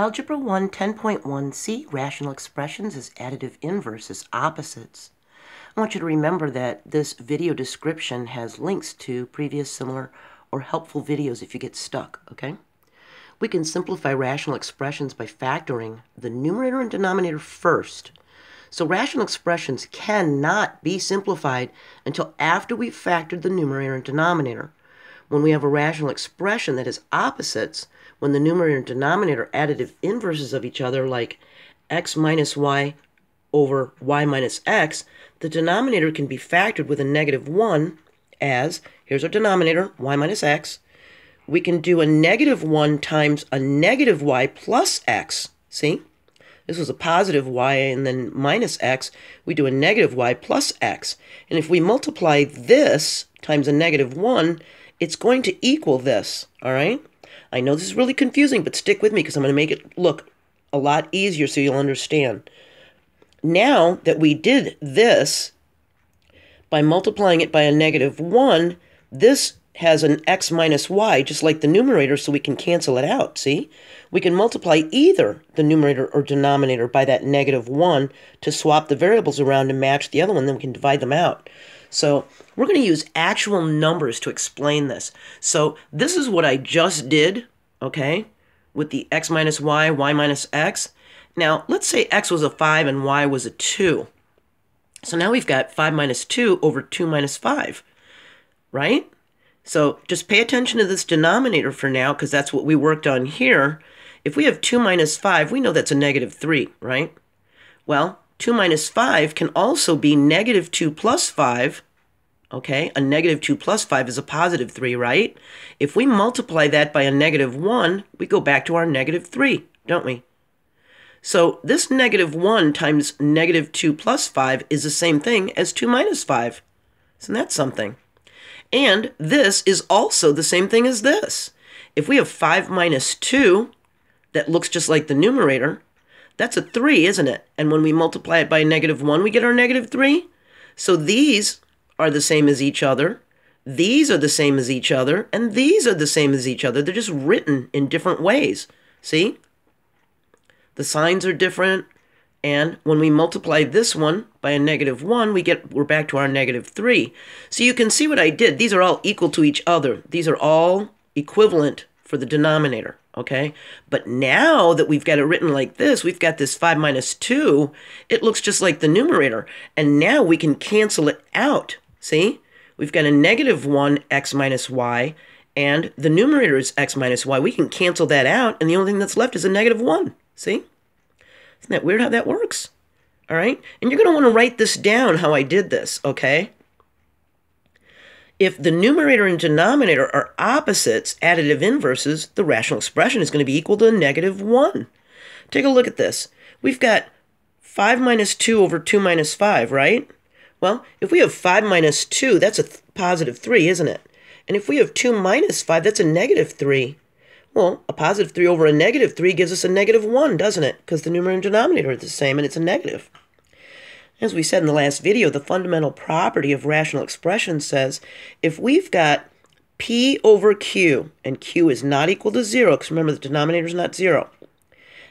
Algebra 1 10.1c, rational expressions as additive inverses, opposites. I want you to remember that this video description has links to previous similar or helpful videos if you get stuck, okay? We can simplify rational expressions by factoring the numerator and denominator first. So rational expressions cannot be simplified until after we've factored the numerator and denominator. When we have a rational expression that has opposites, when the numerator and denominator are additive inverses of each other, like x minus y over y minus x, the denominator can be factored with a negative 1 as, here's our denominator, y minus x. We can do a negative 1 times a negative y plus x. See? This was a positive y and then minus x. We do a negative y plus x. And if we multiply this times a negative 1, it's going to equal this, all right? I know this is really confusing, but stick with me because I'm going to make it look a lot easier so you'll understand. Now that we did this, by multiplying it by a negative 1, this has an x minus y, just like the numerator, so we can cancel it out, see? We can multiply either the numerator or denominator by that negative 1 to swap the variables around to match the other one, then we can divide them out. So we're going to use actual numbers to explain this. So this is what I just did, okay, with the x minus y minus x. Now, let's say x was a 5 and y was a 2. So now we've got 5 minus 2 over 2 minus 5, right? So just pay attention to this denominator for now because that's what we worked on here. If we have 2 minus 5, we know that's a negative 3, right? Well, 2 minus 5 can also be negative 2 plus 5. Okay, a negative 2 plus 5 is a positive 3, right? If we multiply that by a negative 1, we go back to our negative 3, don't we? So this negative 1 times negative 2 plus 5 is the same thing as 2 minus 5. Isn't that something? And this is also the same thing as this. If we have 5 minus 2, that looks just like the numerator, that's a 3, isn't it? And when we multiply it by a negative 1, we get our negative 3. So these are the same as each other. These are the same as each other. And these are the same as each other. They're just written in different ways. See? The signs are different. And when we multiply this one by a negative 1, we're back to our negative 3. So you can see what I did. These are all equal to each other. These are all equivalent for the denominator, okay? But now that we've got it written like this, we've got this 5 minus 2. It looks just like the numerator. And now we can cancel it out, see? We've got a negative 1 x minus y, and the numerator is x minus y. We can cancel that out, and the only thing that's left is a negative 1, see? Isn't that weird how that works? All right? And you're going to want to write this down how I did this, okay? If the numerator and denominator are opposites, additive inverses, the rational expression is going to be equal to a negative 1. Take a look at this. We've got 5 minus 2 over 2 minus 5, right? Well, if we have 5 minus 2, that's a positive 3, isn't it? And if we have 2 minus 5, that's a negative 3. Well, a positive 3 over a negative 3 gives us a negative 1, doesn't it? Because the numerator and denominator are the same, and it's a negative. As we said in the last video, the fundamental property of rational expression says if we've got p over q, and q is not equal to 0, because remember the denominator is not 0.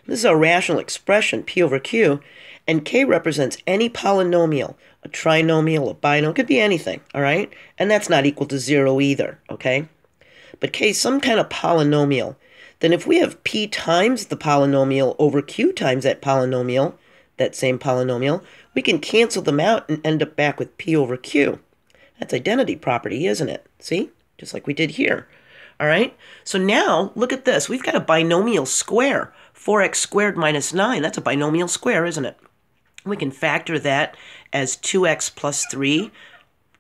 This is our rational expression, p over q, and k represents any polynomial, a trinomial, a binomial, it could be anything, all right? And that's not equal to 0 either, okay? But k is some kind of polynomial. Then if we have p times the polynomial over q times that same polynomial, we can cancel them out and end up back with p over q. That's identity property, isn't it? See? Just like we did here. All right? So now, look at this. We've got a binomial square. 4x squared minus 9. That's a binomial square, isn't it? We can factor that as 2x plus 3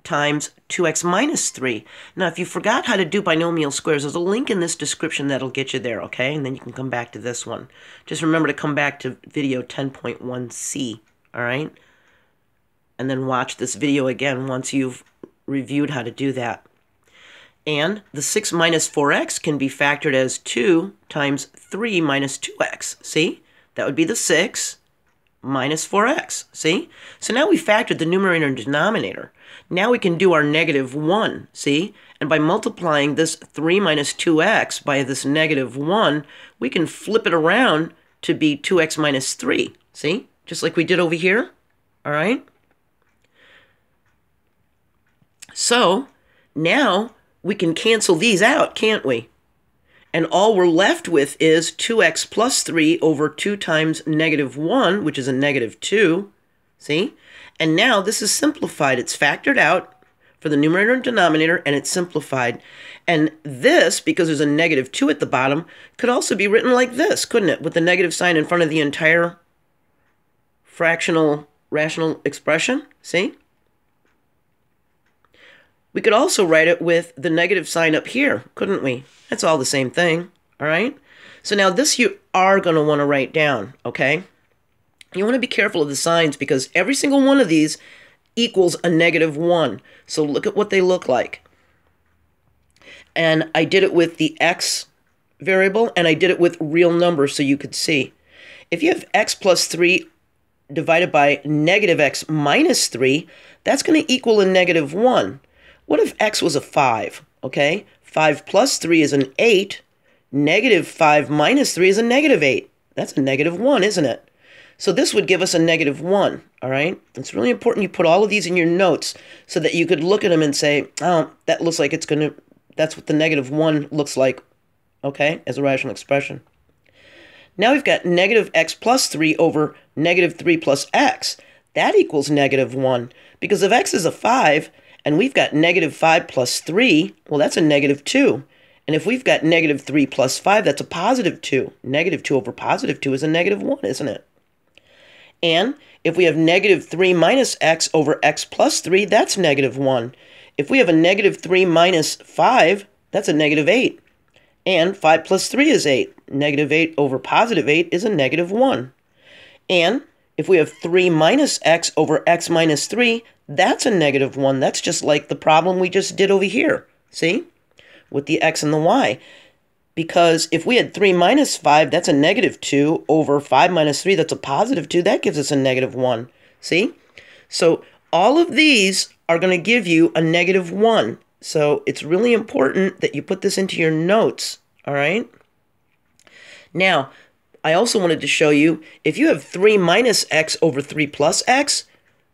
times 2x minus 3. Now, if you forgot how to do binomial squares, there's a link in this description that'll get you there, okay? And then you can come back to this one. Just remember to come back to video 10.1c, all right? And then watch this video again once you've reviewed how to do that. And the 6 minus 4x can be factored as 2 times 3 minus 2x, see? That would be the 6, minus 4x, see? So now we factored the numerator and denominator. Now we can do our negative 1, see? And by multiplying this 3 minus 2x by this negative 1, we can flip it around to be 2x minus 3, see? Just like we did over here, all right? So now we can cancel these out, can't we? And all we're left with is 2x plus 3 over 2 times negative 1, which is a negative 2. See? And now this is simplified. It's factored out for the numerator and denominator, and it's simplified. And this, because there's a negative 2 at the bottom, could also be written like this, couldn't it? With the negative sign in front of the entire fractional rational expression. See? We could also write it with the negative sign up here, couldn't we? That's all the same thing, all right? So now this you are going to want to write down, okay? You want to be careful of the signs because every single one of these equals a negative 1. So look at what they look like. And I did it with the x variable, and I did it with real numbers so you could see. If you have x plus 3 divided by negative x minus 3, that's going to equal a negative 1. What if x was a 5, okay? 5 plus 3 is an 8. Negative 5 minus 3 is a negative 8. That's a negative 1, isn't it? So this would give us a negative 1, all right? It's really important you put all of these in your notes so that you could look at them and say, oh, that looks like it's going to, that's what the negative 1 looks like, okay, as a rational expression. Now we've got negative x plus 3 over negative 3 plus x. That equals negative 1 because if x is a 5, and we've got negative 5 plus 3, well, that's a negative 2. And if we've got negative 3 plus 5, that's a positive 2. Negative 2 over positive 2 is a negative 1, isn't it? And if we have negative 3 minus x over x plus 3, that's negative 1. If we have a negative 3 minus 5, that's a negative 8. And 5 plus 3 is 8. Negative 8 over positive 8 is a negative 1. And if we have 3 minus x over x minus 3, that's a negative 1. That's just like the problem we just did over here, see, with the x and the y. Because if we had 3 minus 5, that's a negative 2, over 5 minus 3, that's a positive 2. That gives us a negative 1, see? So all of these are going to give you a negative 1. So it's really important that you put this into your notes, all right? Now, I also wanted to show you, if you have 3 minus x over 3 plus x,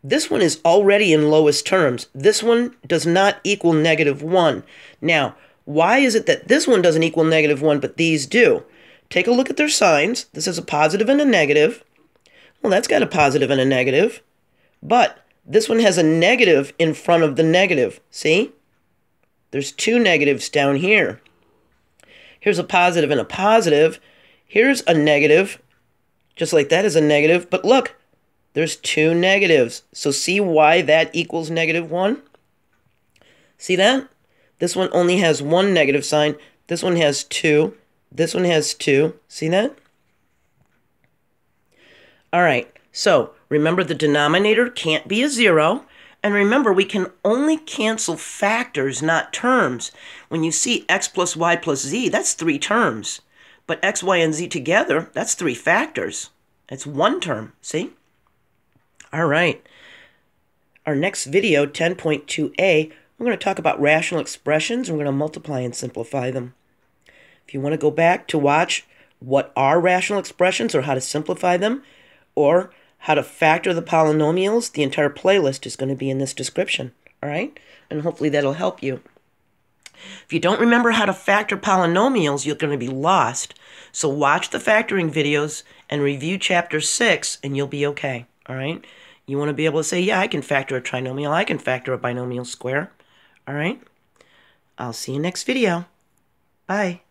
this one is already in lowest terms. This one does not equal negative 1. Now, why is it that this one doesn't equal negative 1, but these do? Take a look at their signs. This is a positive and a negative. Well, that's got a positive and a negative. But this one has a negative in front of the negative. See? There's two negatives down here. Here's a positive and a positive. Here's a negative. Just like that is a negative. But look. There's two negatives, so see why that equals negative 1? See that? This one only has one negative sign. This one has two. This one has two. See that? All right, so remember the denominator can't be a 0. And remember, we can only cancel factors, not terms. When you see x plus y plus z, that's 3 terms. But x, y, and z together, that's 3 factors. That's 1 term, see? All right, our next video, 10.2a, we're going to talk about rational expressions. We're going to multiply and simplify them. If you want to go back to watch what are rational expressions or how to simplify them or how to factor the polynomials, the entire playlist is going to be in this description, all right? And hopefully that'll help you. If you don't remember how to factor polynomials, you're going to be lost. So watch the factoring videos and review Chapter 6 and you'll be okay, all right? You want to be able to say, yeah, I can factor a trinomial. I can factor a binomial square. All right? I'll see you next video. Bye.